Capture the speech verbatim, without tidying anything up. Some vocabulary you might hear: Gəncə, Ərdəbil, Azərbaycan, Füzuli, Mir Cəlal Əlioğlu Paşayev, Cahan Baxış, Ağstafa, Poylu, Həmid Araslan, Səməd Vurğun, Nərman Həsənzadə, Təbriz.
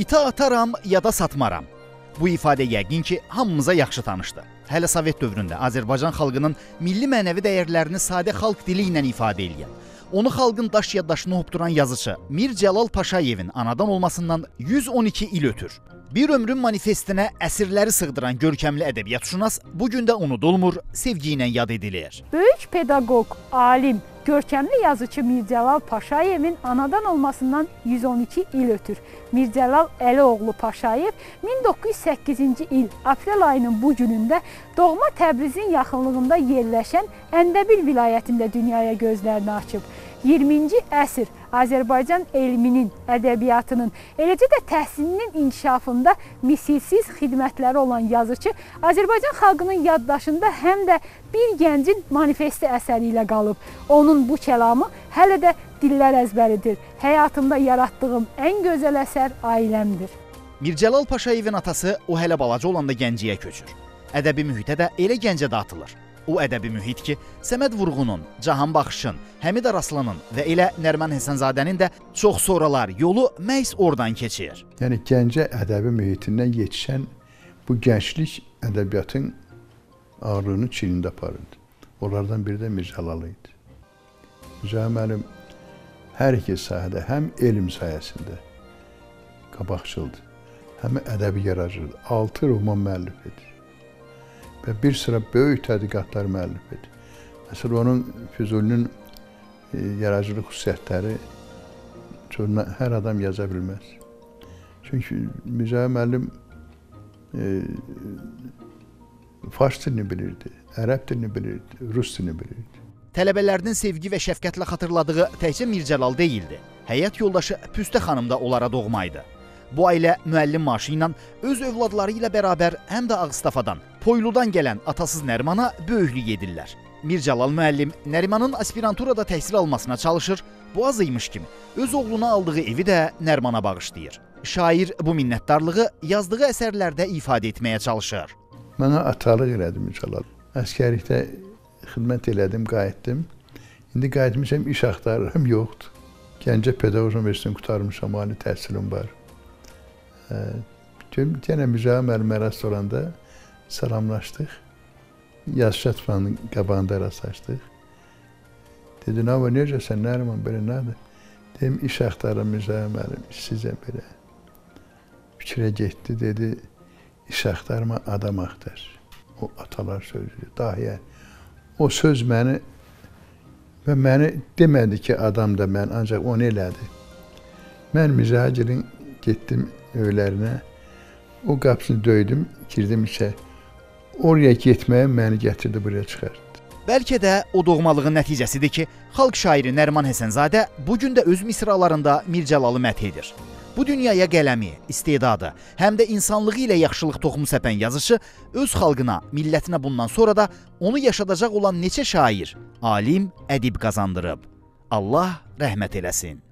İtə ataram ya da satmaram. Bu ifadə yəqin ki, hamımıza yaxşı tanışdı. Hələ Sovet dövründə Azərbaycan xalqının milli mənəvi dəyərlərini sadə xalq dili ilə ifadə edən, onu xalqın daş yaddaşını hopduran yazıcı Mir Cəlal Paşayevin anadan olmasından yüz on iki il ötür. Bir ömrün manifestinə əsirləri sığdıran görkəmli ədəbiyyatşünas bugün də unudulmur, sevgi ilə yad edilir. Böyük pedaqoq, alim, görkəmli yazıcı Mir Cəlal Paşayevin anadan olmasından yüz on iki il ötür. Mir Cəlal Əlioğlu Paşayev min doqquz yüz səkkizinci il aprel ayının bu günündə doğma Təbrizin yaxınlığında yerləşən Ərdəbil vilayətində dünyaya gözlərini açıb. iyirminci əsr Azərbaycan elminin, ədəbiyyatının, eləcə də təhsilinin inkişafında misilsiz xidmətləri olan yazıcı Azərbaycan xalqının yaddaşında həm də bir gəncin manifesti əsəri ilə qalıb. Onun bu kəlamı hələ də dillər əzbəridir. Həyatımda yaratdığım ən gözəl əsər ailəmdir. Mir Cəlal Paşayevin atası o hələ balaca olanda Gəncəyə köçür. Ədəbi mühitə də elə Gəncədə atılır. O ədəbi mühit ki, Səməd Vurğunun, Cahan Baxışın, Həmid Araslanın və elə Nərman Həsənzadənin də çox sonralar yolu məhz oradan keçir. Yəni Gəncə ədəbi mühitindən yetişən bu gənclik ədəbiyyatın ağırlığını çiynində aparırdı. Onlardan biri də Mir Cəlal idi. Mir Cəlal müəllim hər iki sahədə həm elm sayəsində qabaqçıldı, həm ədəbi yaradıcıdır. altı roman müəllif idi və bir sıra böyük tədqiqatlar müəllif idi. Məsələn, onun Füzulinin yaradıcılıq xüsusiyyətləri hər adam yaza bilməz. Çünki Mir Cəlal müəllim e, fars dilini bilirdi, ərəb dilini bilirdi, rus dilini bilirdi. Tələbələrinin sevgi və şəfqətlə xatırladığı təkcə Mir Cəlal deyildi. Həyat yoldaşı Püstə xanım da onlara doğmaydı. Bu ailə müəllim maaşı ilə öz övladları ilə bərabər həm də Ağstafadan, Poyludan gələn atasız Nərmana böyüklük edirlər. Mir Cəlal müəllim Nərmanın aspiranturada təhsil almasına çalışır, boğazıymış kimi öz oğluna aldığı evi də Nərmana bağışlayır. Şair bu minnətdarlığı yazdığı əsərlərdə ifadə etməyə çalışır. Mənə atalıq elədi Mir Cəlal. Əskərlikdə xidmət elədim, qayıtdım. İndi qayıtmışam, iş axtarıram, yoxdur. Gəncə Pedaqoji Universitetini qurtarmışam, ali təhsilim var. Yenə Mir Cəlal müəllimə rast olanda salamlaşdıq, yazışı atmanın qabağında rastlaşdıq. Dedi, nə var, necəsən, Nərman, belə nədir? Deyim, iş axtarım, Mir Cəlal müəllim, işsizəm belə. Fikrə getdi, dedi, iş axtarma, adam axtar. O atalar sözü, dahiyə. O söz məni, və məni demədi ki, adam da mən, ancaq onu elədi. Mən Mir Cəlalın getdim öylərinə, o qapısını döydüm, girdim içə. Oraya getməyə məni gətirdi, buraya çıxartdı. Bəlkə də o doğmalığın nəticəsidir ki, xalq şairi Nərman Həsənzadə bugün də öz misralarında Mir Cəlalı məth edir. Bu dünyaya qələmi, istedadı, həm də insanlığı ilə yaxşılıq toxumu səpən yazışı öz xalqına, millətinə bundan sonra da onu yaşadacaq olan neçə şair, alim, ədib qazandırıb. Allah rəhmət eləsin.